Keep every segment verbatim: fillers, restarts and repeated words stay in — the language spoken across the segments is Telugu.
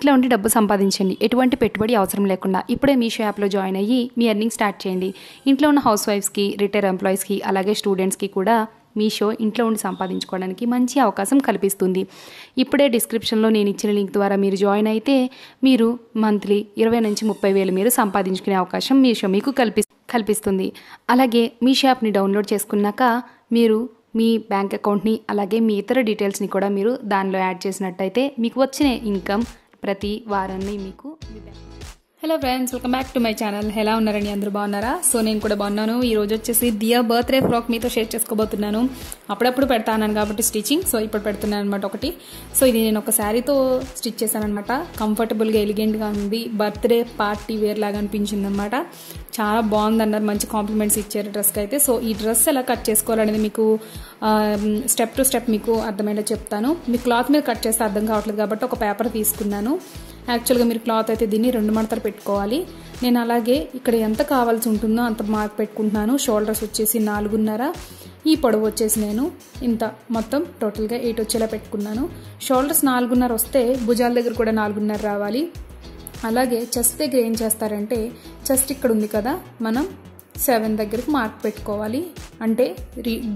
ఇంట్లో ఉండి డబ్బు సంపాదించండి, ఎటువంటి పెట్టుబడి అవసరం లేకుండా. ఇప్పుడే మీషో యాప్లో జాయిన్ అయ్యి మీ ఎర్నింగ్ స్టార్ట్ చేయండి. ఇంట్లో ఉన్న హౌస్ వైఫ్స్కి, రిటైర్ ఎంప్లాయీస్కి, అలాగే స్టూడెంట్స్కి కూడా మీషో ఇంట్లో ఉండి సంపాదించుకోవడానికి మంచి అవకాశం కల్పిస్తుంది. ఇప్పుడే డిస్క్రిప్షన్లో నేను ఇచ్చిన లింక్ ద్వారా మీరు జాయిన్ అయితే మీరు మంత్లీ ఇరవై నుంచి ముప్పై వేలు మీరు సంపాదించుకునే అవకాశం మీషో మీకు కల్పి కల్పిస్తుంది అలాగే మీషో యాప్ని డౌన్లోడ్ చేసుకున్నాక మీరు మీ బ్యాంక్ అకౌంట్ని, అలాగే మీ ఇతర డీటెయిల్స్ని కూడా మీరు దానిలో యాడ్ చేసినట్టయితే మీకు వచ్చిన ఇన్కమ్ ప్రతి వారాన్ని మీకు. Hello friends, welcome back to my channel. ఎలా ఉన్నారండి? అందరూ బాగున్నారా? సో నేను కూడా బాగున్నాను. ఈ రోజు వచ్చేసి డియర్ బర్త్డే ఫ్రాక్ మీతో షేర్ చేసుకోబోతున్నాను. అప్పుడప్పుడు పెడతాను కాబట్టి స్టిచ్చింగ్, సో ఇప్పుడు పెడుతున్నాను అనమాట ఒకటి. సో ఇది నేను ఒక శారీతో స్టిచ్ చేశాను అనమాట. కంఫర్టబుల్గా, ఎలిగెంట్గా ఉంది, బర్త్డే పార్టీ వేర్ లాగా అనిపించింది అనమాట. చాలా బాగుంది అన్నారు, మంచి కాంప్లిమెంట్స్ ఇచ్చారు డ్రెస్కి అయితే. సో ఈ డ్రెస్ ఎలా కట్ చేసుకోవాలనేది మీకు స్టెప్ టు స్టెప్ మీకు అర్థమయ్యేలా చెప్తాను. మీ క్లాత్ మీద కట్ చేస్తే అర్థం కావట్లేదు కాబట్టి ఒక పేపర్ తీసుకున్నాను. యాక్చువల్గా మీరు క్లాత్ అయితే దీన్ని రెండు మడతలు పెట్టుకోవాలి. నేను అలాగే ఇక్కడ ఎంత కావాల్సి ఉంటుందో అంత మార్క్ పెట్టుకుంటున్నాను. షోల్డర్స్ వచ్చేసి నాలుగున్నర, ఈ పొడవు వచ్చేసి నేను ఇంత, మొత్తం టోటల్గా ఎయిట్ వచ్చేలా పెట్టుకున్నాను. షోల్డర్స్ నాలుగున్నర వస్తే భుజాల దగ్గర కూడా నాలుగున్నర రావాలి. అలాగే చెస్ట్ దగ్గర ఏం చేస్తారంటే, చెస్ట్ ఇక్కడ ఉంది కదా, మనం సెవెన్ దగ్గరకు మార్క్ పెట్టుకోవాలి. అంటే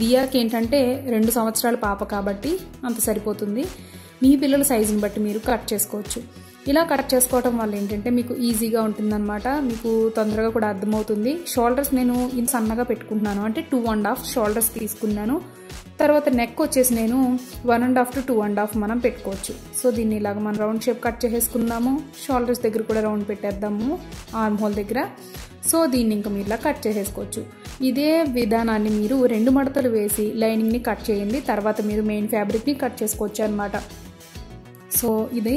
దియాకి ఏంటంటే రెండు సంవత్సరాల పాప కాబట్టి అంత సరిపోతుంది. మీ పిల్లల సైజుని బట్టి మీరు కట్ చేసుకోవచ్చు. ఇలా కట్ చేసుకోవటం వల్ల ఏంటంటే మీకు ఈజీగా ఉంటుందన్నమాట, మీకు తొందరగా కూడా అర్థమవుతుంది. షోల్డర్స్ నేను ఇంత సన్నగా పెట్టుకుంటున్నాను, అంటే టూ అండ్ హాఫ్ షోల్డర్స్ తీసుకున్నాను. తర్వాత నెక్ వచ్చేసి నేను one and half to two and half మనం పెట్టుకోవచ్చు. సో దీన్ని ఇలాగ మనం రౌండ్ షేప్ కట్ చేసేసుకుందాము. షోల్డర్స్ దగ్గర కూడా రౌండ్ పెట్టేద్దాము, ఆర్మ్ హోల్ దగ్గర. సో దీన్ని ఇంకా మీరు ఇలా కట్ చేసేసుకోవచ్చు. ఇదే విధానాన్ని మీరు రెండు మడతలు వేసి లైనింగ్ని కట్ చేయండి, తర్వాత మీరు మెయిన్ ఫ్యాబ్రిక్ని కట్ చేసుకోవచ్చు అనమాట. సో ఇది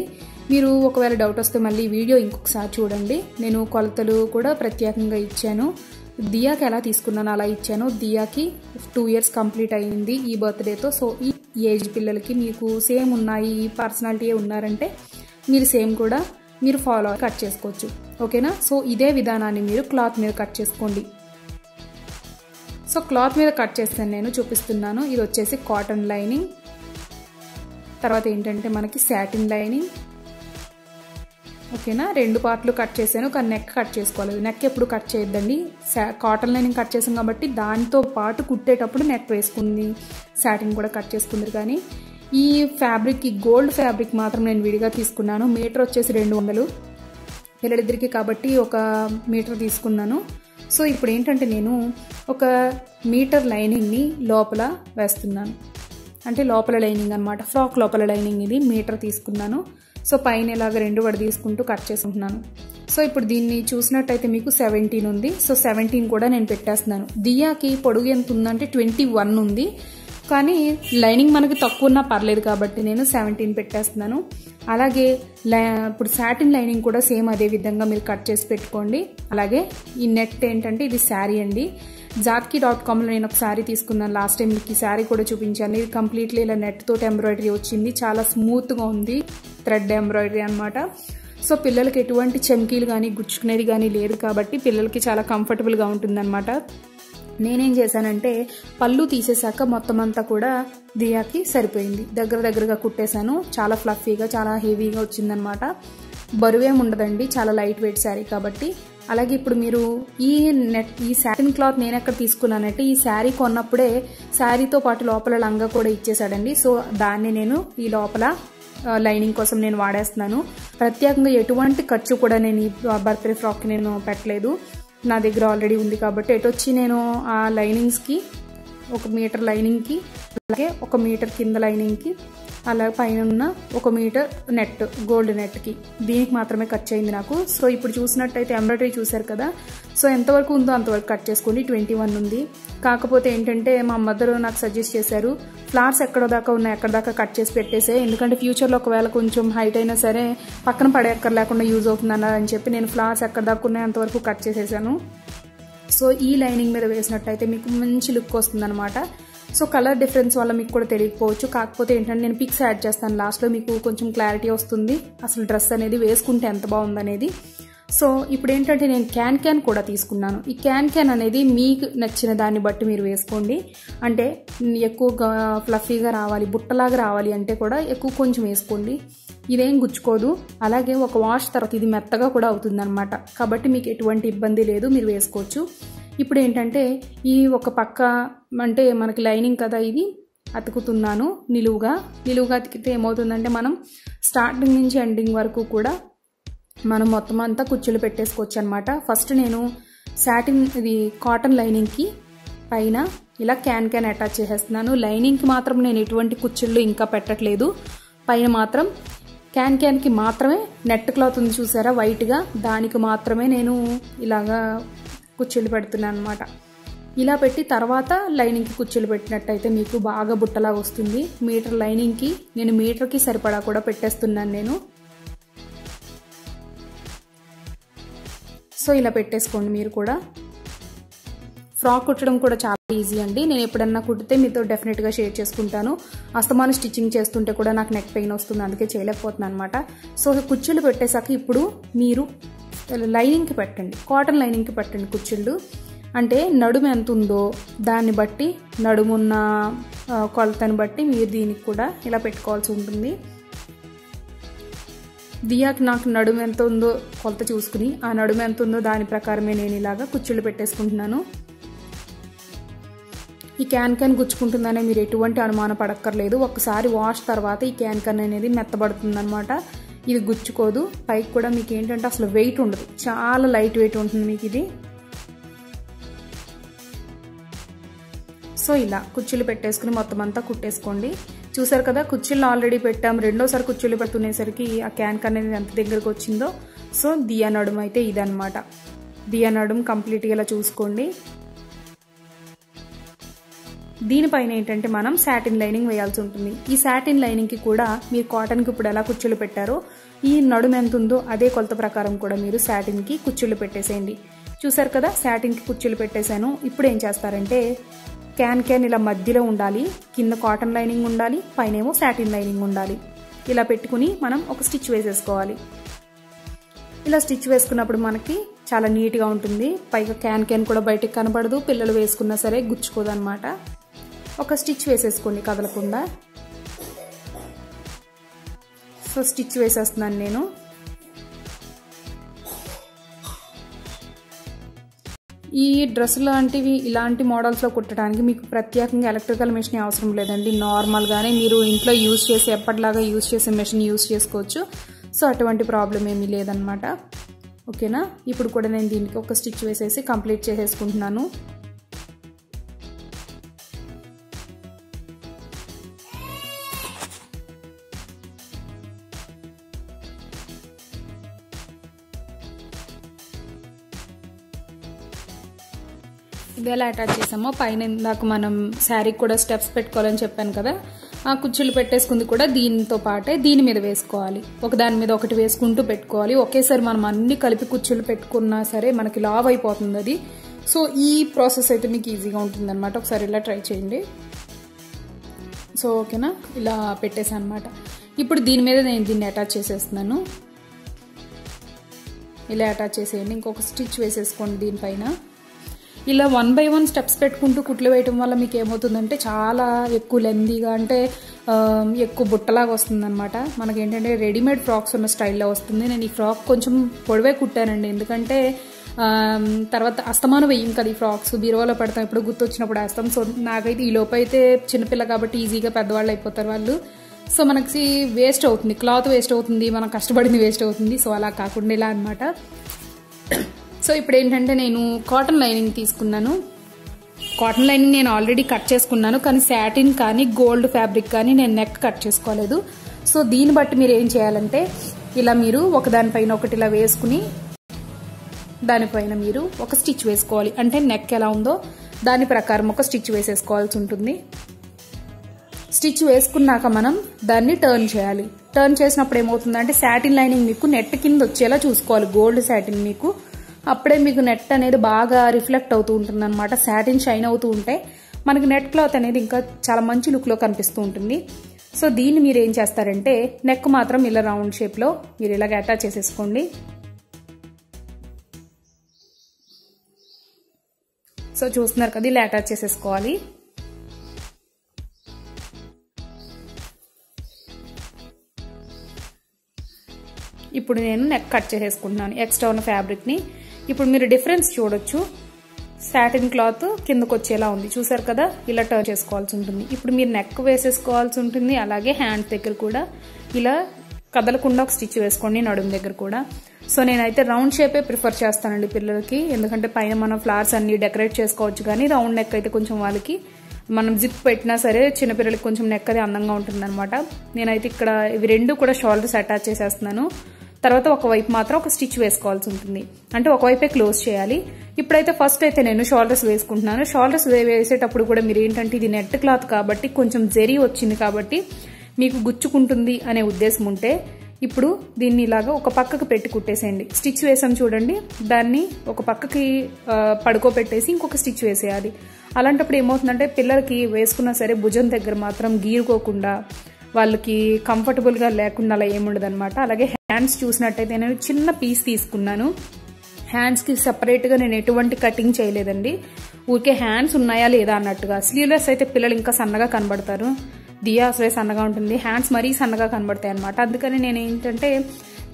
మీరు ఒకవేళ డౌట్ వస్తే మళ్ళీ వీడియో ఇంకొకసారి చూడండి. నేను కొలతలు కూడా ప్రత్యేకంగా ఇచ్చాను. దియాకి ఎలా తీసుకున్నాను అలా ఇచ్చాను. దియాకి టూ ఇయర్స్ కంప్లీట్ అయ్యింది ఈ బర్త్డేతో. సో ఈ ఏజ్ పిల్లలకి మీకు సేమ్ ఉన్నాయి, ఈ పర్సనాలిటీ ఉన్నారంటే మీరు సేమ్ కూడా మీరు ఫాలో కట్ చేసుకోవచ్చు. ఓకేనా? సో ఇదే విధానాన్ని మీరు క్లాత్ మీద కట్ చేసుకోండి. సో క్లాత్ మీద కట్ చేస్తాను నేను, చూపిస్తున్నాను. ఇది వచ్చేసి కాటన్ లైనింగ్, తర్వాత ఏంటంటే మనకి శాటిన్ లైనింగ్. ఓకేనా? రెండు పార్ట్లు కట్ చేశాను, కానీ నెక్ కట్ చేసుకోలేదు. నెక్ ఎప్పుడు కట్ చేయొద్దండి. కాటన్ లైనింగ్ కట్ చేసాం కాబట్టి దానితో పాటు కుట్టేటప్పుడు నెక్ వేసుకుంది, శాటిన్ కూడా కట్ చేసుకుంది. కానీ ఈ ఫ్యాబ్రిక్, ఈ గోల్డ్ ఫ్యాబ్రిక్ మాత్రం నేను విడిగా తీసుకున్నాను. మీటర్ వచ్చేసి రెండు వందలు, పిల్లలిద్దరికి కాబట్టి ఒక మీటర్ తీసుకున్నాను. సో ఇప్పుడు ఏంటంటే నేను ఒక మీటర్ లైనింగ్ని లోపల వేస్తున్నాను, అంటే లోపల లైనింగ్ అనమాట, ఫ్రాక్ లోపల లైనింగ్. ఇది మీటర్ తీసుకున్నాను. సో పైన ఇలాగ రెండు వడ తీసుకుంటూ కట్ చేసుకుంటున్నాను. సో ఇప్పుడు దీన్ని చూసినట్టయితే మీకు సెవెంటీన్ ఉంది. సో సెవెంటీన్ కూడా నేను పెట్టేస్తున్నాను. దియాకి పొడుగు ఎంత ఉందంటే ట్వంటీ వన్ ఉంది, కానీ లైనింగ్ మనకి తక్కువ ఉన్నా పర్లేదు కాబట్టి నేను సెవెంటీన్ పెట్టేస్తున్నాను. అలాగే ఇప్పుడు శాటిన్ లైనింగ్ కూడా సేమ్ అదే విధంగా మీరు కట్ చేసి పెట్టుకోండి. అలాగే ఈ నెట్ ఏంటంటే ఇది శారీ అండి. జాట్కీ డాట్ కామ్లో నేను ఒక శారీ తీసుకున్నాను. లాస్ట్ టైం మీకు ఈ శారీ కూడా చూపించాను. ఇది కంప్లీట్లీ ఇలా నెట్ తోటి ఎంబ్రాయిడరీ వచ్చింది, చాలా స్మూత్గా ఉంది, థ్రెడ్ ఎంబ్రాయిడరీ అనమాట. సో పిల్లలకి ఎటువంటి చమ్కీలు కానీ గుచ్చుకునేది కానీ లేదు కాబట్టి పిల్లలకి చాలా కంఫర్టబుల్గా ఉంటుందన్నమాట. నేనేం చేశానంటే పళ్ళు తీసేసాక మొత్తం అంతా కూడా దియాకి సరిపోయింది, దగ్గర దగ్గరగా కుట్టేశాను. చాలా ఫ్లఫీగా, చాలా హెవీగా వచ్చిందనమాట. బరువేం ఉండదండి, చాలా లైట్ వెయిట్ శారీ కాబట్టి. అలాగే ఇప్పుడు మీరు ఈ నెట్ ఈ శాటిన్ క్లాత్ నేను ఎక్కడ తీసుకున్నానంటే, ఈ శారీ కొన్నప్పుడే శారీతో పాటు లోపల లంగా కూడా ఇచ్చేసాడండి. సో దాన్ని నేను ఈ లోపల లైనింగ్ కోసం నేను వాడేస్తున్నాను. ప్రత్యేకంగా ఎటువంటి ఖర్చు కూడా నేను ఈ బర్త్డే ఫ్రాక్ నేను పెట్టలేదు, నా దగ్గర ఆల్రెడీ ఉంది కాబట్టి. ఎటు వచ్చి నేను ఆ లైనింగ్స్కి ఒక మీటర్ లైనింగ్కి, అలాగే ఒక మీటర్ కింద లైనింగ్కి, అలాగే పైన ఉన్న ఒక మీటర్ నెట్ గోల్డ్ నెట్కి, దీనికి మాత్రమే ఖర్చు అయింది నాకు. సో ఇప్పుడు చూసినట్టయితే ఎంబ్రాయిడరీ చూసారు కదా, సో ఎంతవరకు ఉందో అంతవరకు కట్ చేసుకోండి. ట్వంటీ వన్ ఉంది. కాకపోతే ఏంటంటే మా మదర్ నాకు సజెస్ట్ చేశారు, ఫ్లవర్స్ ఎక్కడ దాకా ఉన్నాయి ఎక్కడ దాకా కట్ చేసి పెట్టేసే, ఎందుకంటే ఫ్యూచర్లో ఒకవేళ కొంచెం హైట్ అయినా సరే పక్కన పడేక్కర్ లేకుండా యూజ్ అవుతుంది అన్నారని చెప్పి నేను ఫ్లవర్స్ ఎక్కడ దాకా ఉన్నాయి అంతవరకు కట్ చేసేసాను. సో ఈ లైనింగ్ మీద వేసినట్టయితే మీకు మంచి లుక్ వస్తుందన్నమాట. సో కలర్ డిఫరెన్స్ వల్ల మీకు కూడా తెలియకపోవచ్చు. కాకపోతే ఏంటంటే నేను పిక్స్ యాడ్ చేస్తాను లాస్ట్లో, మీకు కొంచెం క్లారిటీ వస్తుంది అసలు డ్రెస్ అనేది వేసుకుంటే ఎంత బాగుందనేది. సో ఇప్పుడు ఏంటంటే నేను క్యాన్ క్యాన్ కూడా తీసుకున్నాను. ఈ క్యాన్ క్యాన్ అనేది మీకు నచ్చిన దాన్ని బట్టి మీరు వేసుకోండి. అంటే ఎక్కువగా ఫ్లఫీగా రావాలి, బుట్టలాగా రావాలి అంటే కూడా ఎక్కువ కొంచెం వేసుకోండి. ఇదేం గుచ్చుకోదు అలాగే ఒక వాష్ తర్వాత ఇది మెత్తగా కూడా అవుతుందన్నమాట కాబట్టి మీకు ఎటువంటి ఇబ్బంది లేదు మీరు వేసుకోవచ్చు ఇప్పుడు ఏంటంటే ఈ ఒక పక్క అంటే మనకి లైనింగ్ కదా ఇది అతుకుతున్నాను నిలువుగా నిలువుగా అతికితే ఏమవుతుందంటే మనం స్టార్టింగ్ నుంచి ఎండింగ్ వరకు కూడా మనం మొత్తం అంతా కుచ్చులు పెట్టేసుకోవచ్చు అన్నమాట ఫస్ట్ నేను సాటిన్ ఇది కాటన్ లైనింగ్కి పైన ఇలా క్యాన్ క్యాన్ అటాచ్ చేసేస్తున్నాను లైనింగ్కి మాత్రం నేను ఎటువంటి కుచ్చుళ్ళు ఇంకా పెట్టట్లేదు పైన మాత్రం క్యాన్ క్యాన్కి మాత్రమే నెట్ క్లాత్ ఉంది చూసారా వైట్గా దానికి మాత్రమే నేను ఇలాగా కుచ్చుళ్ళు పెడుతున్నాను అనమాట ఇలా పెట్టి తర్వాత లైనింగ్కి కుచ్చులు పెట్టినట్టయితే మీకు బాగా బుట్టలా వస్తుంది మీటర్ లైనింగ్కి నేను మీటర్కి సరిపడా కూడా పెట్టేస్తున్నాను నేను సో ఇలా పెట్టేసుకోండి మీరు కూడా ఫ్రాక్ కుట్టడం కూడా చాలా ఈజీ అండి నేను ఎప్పుడన్నా కుట్టితే మీతో డెఫినెట్గా షేర్ చేసుకుంటాను అస్తమాను స్టిచ్చింగ్ చేస్తుంటే కూడా నాకు నెక్ పెయిన్ వస్తుంది అందుకే చేయలేకపోతున్నాను అనమాట సో కుచ్చులు పెట్టేశాక ఇప్పుడు మీరు లైనింగ్కి పెట్టండి కాటన్ లైనింగ్కి పెట్టండి కుచ్చుళ్ళు అంటే నడుము ఎంత ఉందో దాన్ని బట్టి నడుమున్న కొలతను బట్టి మీరు దీనికి కూడా ఇలా పెట్టుకోవాల్సి ఉంటుంది దియాకి నాకు నడుము ఎంత ఉందో కొలత చూసుకుని ఆ నడుము ఎంత ఉందో దాని ప్రకారమే నేను ఇలాగా కుచ్చుళ్ళు పెట్టేసుకుంటున్నాను ఈ క్యాన్ క్యాన్ గుచ్చుకుంటుందనే మీరు ఎటువంటి అనుమాన పడక్కర్లేదు ఒకసారి వాష్ తర్వాత ఈ క్యాన్ క్యాన్ అనేది మెత్తబడుతుందన్నమాట ఇది గుచ్చుకోదు పైకి కూడా మీకు ఏంటంటే అసలు వెయిట్ ఉండదు చాలా లైట్ వెయిట్ ఉంటుంది మీకు ఇది సో ఇలా కుచ్చులు పెట్టేసుకుని మొత్తం అంతా కుట్టేసుకోండి చూసారు కదా కుచ్చులు ఆల్రెడీ పెట్టాం రెండోసారి కుచ్చులు పెట్టుకునేసరికి ఆ క్యాన్ క్యాన్ అనేది ఎంత దగ్గరకు వచ్చిందో సో దియా నడుము అయితే ఇదన్నమాట దియా నడుము కంప్లీట్గా ఇలా చూసుకోండి దీనిపైన ఏంటంటే మనం సాటిన్ లైనింగ్ వేయాల్సి ఉంటుంది ఈ సాటిన్ లైనింగ్కి కూడా మీరు కాటన్కి ఇప్పుడు ఎలా కుచ్చులు పెట్టారో ఈ నడుము ఎంత ఉందో అదే కొలత ప్రకారం కూడా మీరు సాటిన్కి కుచ్చులు పెట్టేసేయండి చూసారు కదా సాటిన్కి కుచ్చులు పెట్టేశాను ఇప్పుడు ఏం చేస్తారంటే క్యాన్ క్యాన్ ఇలా మధ్యలో ఉండాలి కింద కాటన్ లైనింగ్ ఉండాలి పైనేమో సాటిన్ లైనింగ్ ఉండాలి ఇలా పెట్టుకుని మనం ఒక స్టిచ్ వేసేసుకోవాలి ఇలా స్టిచ్ వేసుకున్నప్పుడు మనకి చాలా నీట్గా ఉంటుంది పైగా క్యాన్ క్యాన్ కూడా బయటకు కనబడదు పిల్లలు వేసుకున్నా సరే గుచ్చుకోదన్నమాట ఒక స్టిచ్ వేసేసుకోండి కదలకుండా సో స్టిచ్ వేసేస్తున్నాను నేను ఈ డ్రెస్ లాంటివి ఇలాంటి మోడల్స్లో కుట్టడానికి మీకు ప్రత్యేకంగా ఎలక్ట్రికల్ మెషిన్ అవసరం లేదండి నార్మల్గానే మీరు ఇంట్లో యూజ్ చేసి ఎప్పటిలాగా యూజ్ చేసే మెషిన్ యూజ్ చేసుకోవచ్చు సో అటువంటి ప్రాబ్లం ఏమీ లేదనమాట ఓకేనా ఇప్పుడు కూడా నేను దీనికి ఒక స్టిచ్ వేసేసి కంప్లీట్ చేసేసుకుంటున్నాను ఇది ఎలా అటాచ్ చేసామో పైన ఇందాక మనం శారీకి కూడా స్టెప్స్ పెట్టుకోవాలని చెప్పాను కదా ఆ కుచ్చులు పెట్టేసుకుంది కూడా దీనితో పాటే దీని మీద వేసుకోవాలి ఒక దాని మీద ఒకటి వేసుకుంటూ పెట్టుకోవాలి ఒకేసారి మనం అన్ని కలిపి కుచ్చులు పెట్టుకున్నా సరే మనకి లావ్ అయిపోతుంది అది సో ఈ ప్రాసెస్ అయితే మీకు ఈజీగా ఉంటుంది అనమాట ఒకసారి ఇలా ట్రై చేయండి సో ఓకేనా ఇలా పెట్టేసాను అనమాట ఇప్పుడు దీని మీద నేను దీన్ని అటాచ్ చేసేస్తున్నాను ఇలా అటాచ్ చేసేయండి ఇంకొక స్టిచ్ వేసేసుకోండి దీనిపైన ఇలా వన్ బై వన్ స్టెప్స్ పెట్టుకుంటూ కుట్లు వేయటం వల్ల మీకు ఏమవుతుందంటే చాలా ఎక్కువ లెందీగా అంటే ఎక్కువ బుట్టలాగా వస్తుందన్నమాట మనకి ఏంటంటే రెడీమేడ్ ఫ్రాక్స్ ఉన్న స్టైల్లో వస్తుంది నేను ఈ ఫ్రాక్ కొంచెం పొడవే కుట్టానండి ఎందుకంటే తర్వాత అస్తమానం వేయం కదా ఈ ఫ్రాక్స్ బీరువాలో పెడతాం ఇప్పుడు గుర్తొచ్చినప్పుడు వేస్తాం సో నాకైతే ఈ లోపు అయితే చిన్నపిల్ల కాబట్టి ఈజీగా పెద్దవాళ్ళు అయిపోతారు వాళ్ళు సో మనకి వేస్ట్ అవుతుంది క్లాత్ వేస్ట్ అవుతుంది మనం కష్టపడింది వేస్ట్ అవుతుంది సో అలా కాకుండా ఇలా అనమాట సో ఇప్పుడు ఏంటంటే నేను కాటన్ లైనింగ్ తీసుకున్నాను కాటన్ లైనింగ్ నేను ఆల్రెడీ కట్ చేసుకున్నాను కానీ శాటిన్ కానీ గోల్డ్ ఫ్యాబ్రిక్ కానీ నేను నెక్ కట్ చేసుకోలేదు సో దీన్ని బట్టి మీరు ఏం చేయాలంటే ఇలా మీరు ఒకదానిపైన ఒకటి ఇలా వేసుకుని దానిపైన మీరు ఒక స్టిచ్ వేసుకోవాలి అంటే నెక్ ఎలా ఉందో దాని ప్రకారం ఒక స్టిచ్ వేసేసుకోవాల్సి ఉంటుంది స్టిచ్ వేసుకున్నాక మనం దాన్ని టర్న్ చేయాలి టర్న్ చేసినప్పుడు ఏమవుతుందంటే శాటిన్ లైనింగ్ మీకు నెట్ కింద వచ్చేలా చూసుకోవాలి గోల్డ్ శాటిన్ మీకు అప్పుడే మీకు నెట్ అనేది బాగా రిఫ్లెక్ట్ అవుతూ ఉంటుంది అనమాట శాటిన్ షైన్ అవుతూ ఉంటే మనకి నెట్ క్లాత్ అనేది ఇంకా చాలా మంచి లుక్లో కనిపిస్తూ ఉంటుంది సో దీన్ని మీరు ఏం చేస్తారంటే నెక్ మాత్రం ఇలా రౌండ్ షేప్లో మీరు ఇలాగ అటాచ్ చేసేసుకోండి సో చూస్తున్నారు కదా ఇలా అటాచ్ చేసేసుకోవాలి ఇప్పుడు నేను నెక్ కట్ చేసేసుకుంటున్నాను ఎక్స్ట్రా ఉన్న ఫ్యాబ్రిక్ ని ఇప్పుడు మీరు డిఫరెన్స్ చూడొచ్చు సాటిన్ క్లాత్ కిందకి వచ్చేలా ఉంది చూసారు కదా ఇలా టర్న్ చేసుకోవాల్సి ఉంటుంది ఇప్పుడు మీరు నెక్ వేసేసుకోవాల్సి ఉంటుంది అలాగే హ్యాండ్ దగ్గర కూడా ఇలా కదలకుండా ఒక స్టిచ్ వేసుకోండి నడుము దగ్గర కూడా సో నేనైతే రౌండ్ షేపే ప్రిఫర్ చేస్తానండి పిల్లలకి ఎందుకంటే పైన మనం ఫ్లవర్స్ అన్ని డెకరేట్ చేసుకోవచ్చు కానీ రౌండ్ నెక్ అయితే కొంచెం వాళ్ళకి మనం జిప్ పెట్టినా సరే చిన్నపిల్లలకి కొంచెం నెక్ అది అందంగా ఉంటుందన్నమాట నేనైతే ఇక్కడ ఇవి రెండు కూడా షోల్డర్స్ అటాచ్ చేసేస్తున్నాను తర్వాత ఒకవైపు మాత్రం ఒక స్టిచ్ వేసుకోవాల్సి ఉంటుంది అంటే ఒకవైపే క్లోజ్ చేయాలి ఇప్పుడైతే ఫస్ట్ అయితే నేను షోల్డర్స్ వేసుకుంటున్నాను షోల్డర్స్ వేసేటప్పుడు కూడా మీరు ఏంటంటే ఇది నెట్ క్లాత్ కాబట్టి కొంచెం జెరీ వచ్చింది కాబట్టి మీకు గుచ్చుకుంటుంది అనే ఉద్దేశం ఉంటే ఇప్పుడు దీన్ని ఇలాగా ఒక పక్కకు పెట్టి కుట్టేసేయండి స్టిచ్ వేసాం చూడండి దాన్ని ఒక పక్కకి పడుకోబెట్టేసి ఇంకొక స్టిచ్ వేసేయాలి అలాంటప్పుడు ఏమవుతుందంటే పిల్లలకి వేసుకున్నా సరే భుజం దగ్గర మాత్రం గీరుకోకుండా వాళ్ళకి కంఫర్టబుల్గా లేకుండా అలా ఏముండదు అనమాట అలాగే హ్యాండ్స్ చూసినట్టయితే నేను చిన్న పీస్ తీసుకున్నాను హ్యాండ్స్కి సపరేట్గా నేను ఎటువంటి కటింగ్ చేయలేదండి ఊరికే హ్యాండ్స్ ఉన్నాయా లేదా అన్నట్టుగా స్లీవ్లెస్ అయితే పిల్లలు ఇంకా సన్నగా కనబడతారు దియా అసలే సన్నగా ఉంటుంది హ్యాండ్స్ మరీ సన్నగా కనబడతాయి అనమాట అందుకని నేను ఏంటంటే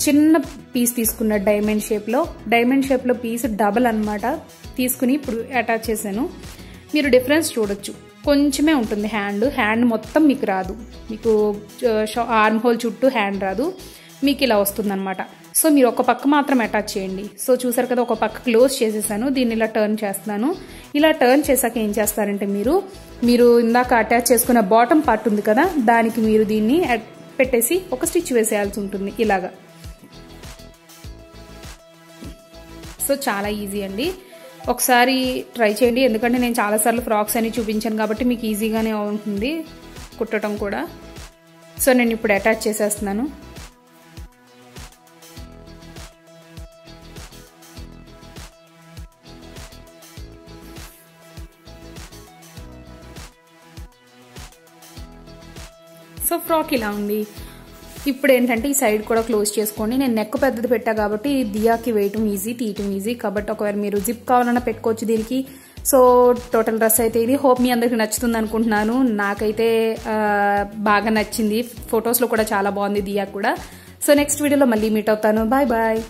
చిన్న పీస్ తీసుకున్న డైమండ్ షేప్లో డైమండ్ షేప్లో పీస్ డబల్ అనమాట తీసుకుని ఇప్పుడు అటాచ్ చేశాను మీరు డిఫరెన్స్ చూడొచ్చు కొంచెమే ఉంటుంది హ్యాండ్ హ్యాండ్ మొత్తం మీకు రాదు మీకు ఆర్మ్ హోల్ చుట్టూ హ్యాండ్ రాదు మీకు ఇలా వస్తుందన్నమాట సో మీరు ఒక పక్క మాత్రం అటాచ్ చేయండి సో చూసారు కదా ఒక పక్క క్లోజ్ చేసేసాను దీన్ని ఇలా టర్న్ చేస్తున్నాను ఇలా టర్న్ చేశాక ఏం చేస్తారంటే మీరు మీరు ఇందాక అటాచ్ చేసుకున్న బాటమ్ పార్ట్ ఉంది కదా దానికి మీరు దీన్ని పెట్టేసి ఒక స్టిచ్ వేసేయాల్సి ఉంటుంది ఇలాగా సో చాలా ఈజీ అండి ఒకసారి ట్రై చేయండి ఎందుకంటే నేను చాలాసార్లు ఫ్రాక్స్ అని చూపించాను కాబట్టి మీకు ఈజీగానే ఉంటుంది కుట్టడం కూడా సో నేను ఇప్పుడు అటాచ్ చేసేస్తున్నాను సో ఫ్రాక్ ఇలా ఉంది ఇప్పుడు ఏంటంటే ఈ సైడ్ కూడా క్లోజ్ చేసుకోండి నేను నెక్ పెద్దది పెట్టా కాబట్టి దియాకి వేయటం ఈజీ తీయటం ఈజీ కాబట్టి ఒకవేళ మీరు జిప్ కావాలన్నా పెట్టుకోవచ్చు దీనికి సో టోటల్ డ్రెస్ అయితే ఇది హోప్ మీ అందరికి నచ్చుతుంది అనుకుంటున్నాను నాకైతే బాగా నచ్చింది ఫొటోస్లో కూడా చాలా బాగుంది దియా కూడా సో నెక్స్ట్ వీడియోలో మళ్ళీ మీట్ అవుతాను బాయ్ బాయ్.